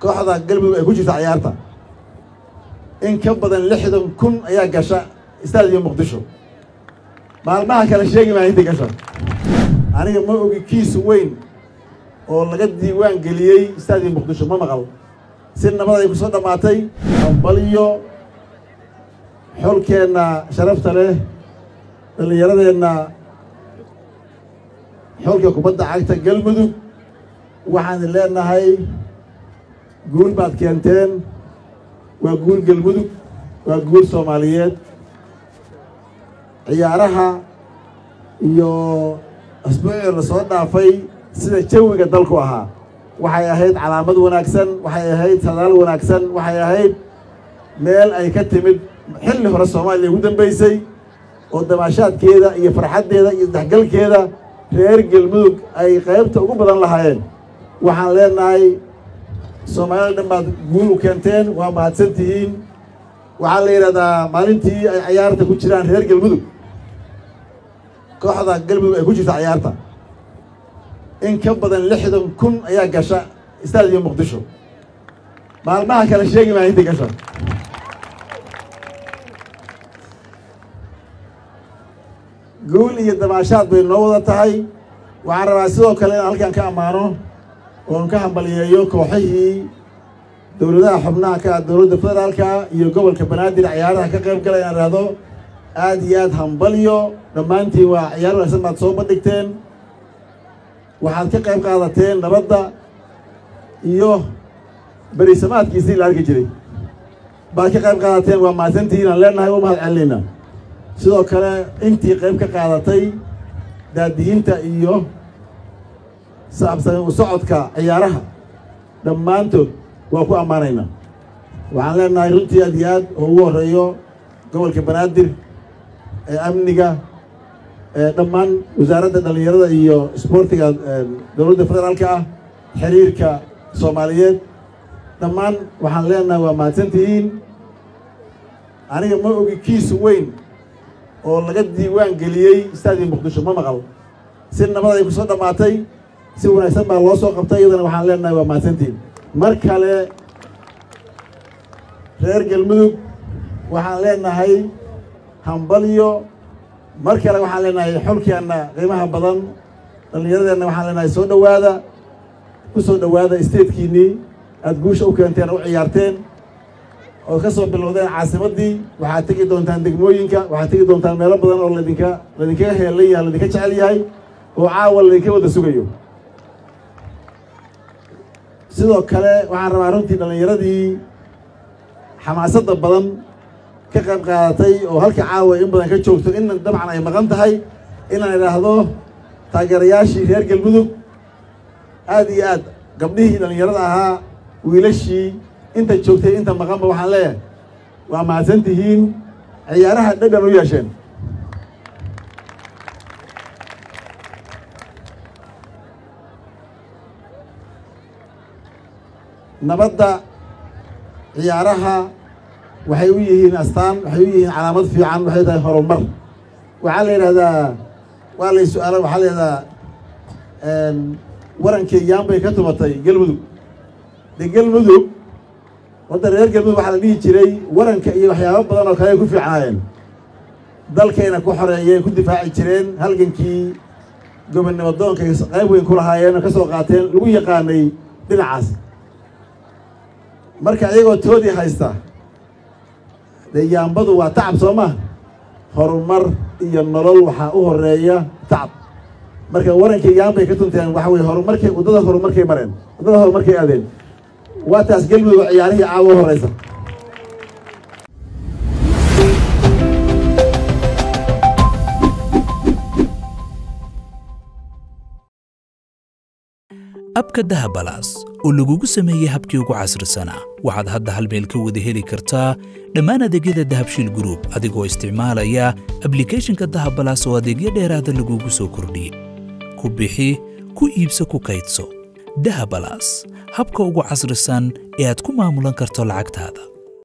كوحدة قلبي أقولش عيارته إن كبدا لحدا كن يا قشة استاد يوم مقدشوا معلمها كان الشيء ما عندي قشة يعني ما هو كيس وين والله قد ديوان قليل استاد يوم مقدشوا ما مغلط سنة بدأ يقصد معتي أمبليو حول كأن شرفت له اللي يرد إن حول كوبدا عقد قلبه وعن اللي إن هاي قول بعد كيانتين وقول قلبدك وقول صوماليات عيارها يو أسبوع الرسولنا في سنة شوي قد لكوا ها وحياهيد علامات وناكسن وحياهيد سلال وناكسن وحياهيد ميل أي كتمد حل هو الصومال اللي ودن بيسي ودماشات كذا يفرحات كذا يدحقل كذا غير قلبدك أي قيبته وقبضا لهاين وحن لنا أي Somalia lama guru kenten, wah macam tihin, wah leirada malin tih ayar tak kuciran hair gelbudu. Kau ada gelbu kucis ayar ta. In kebadan lihidam kun ayar gasha istad yang mukdisho. Malmah kalau segi mana itu gasha. Guru ini damashat bernoda tahi, wah rasul kalau alkan kamano. ونكحب اللي يوكو حي دولة حبنا كدولة فدرال كا يقبل كبنادي العيارة كقرب كلا ينرادو آديات همبليو لما أنتي وعيار لسه ما تصوب بدكتين وحد كقرب قاعدتين لبضة يو برسمات كيسين لارجيري بعد كقرب قاعدتين وما سنتين لنا هاي وما علينا سو كلا أنتي قرب كقاعدتي ده دينت يو صعدك عيارها لما أنتوا وأكو أمانينا وعلينا رنتي أدياد هو ريو قبل كبنادر أمنيكا لما وزارة الدليل إيو سبورتيكا دولة فدرالكا حريركا صوماليات لما وحلينا وما سنتين أنا ما أقول كيس وين والله قد ديوان قليل استاد مقدشو ما مغلط سنة بدأ يقصد معتي سوينا يسمى الله سوق بطيئنا وحللنا وما سنتين مركلة غير الملوك وحللنا هاي همبليو مركلة وحللنا هاي حلكي أنا قيمها بدن اللي يرد أنا وحللنا يسود وهذا وسود وهذا استيت كيني أتجوش أو كنتين أو عيارتين أو خصوصا بالوضع عاصمة دي وحاتيجي دون تندق موينكا وحاتيجي دون تنمر بدن أو لدينكا هي اللي لدينكا تعالي هاي وعاول لدينكا وده سوقيو سيدو كله وعن رمارنتي دلنيردي حماسة بدن كقرب قاتي أو هالك عاوي إن بدن كشوفتو إن الدمع على مغنت هاي إن هذا تاجرياشي غير قلبه أدي أد قبله دلنيردها ويلشي أنت شوفتي أنت مغنب وحلاية وما زنتهين عيارها دقن وياشين نبضة عيارها وحيويهين أستان وحيويهين علامات في عن وحيدها هرمر وعلى هذا وعلى سؤال وعلى هذا ورن كيان بيكتبه طيب قلبه ده قلبه وده غير قلبه وحلا ليه تري ورن كي وحياه بدل كي يكون في عين ضل كينا كحر يكون دفاع ترين هل جنكي قبل نبضون كي قايبوا يكون هاينا كسر قاتل لو يقاني بالعاس marka ayaga toodi haysta deeyaanbadu waa tacab Soomaa horumar iyo nolol waxa u horeeya tacab marka warankii yaanbay ka tunteen waxa way horumarkii wadada horumarkii mareen wadada horumarkii aadeen waa taas galmudug ciyaarihii caawa horeeysa habka dahabalaas oo lagu sameeyay habkii ugu casrisana waxaad hadda hal meel ka wada heli kartaa dhammaan adeegyada dahabshiil group adigoo isticmaalaya application-ka dahabalaas oo adeegyo dheeraada lagu soo kordhiyay ku bixi ku iibso ku kaydso dahabalaas habka ugu casrisan ee aad ku maamulan karto lacagtaada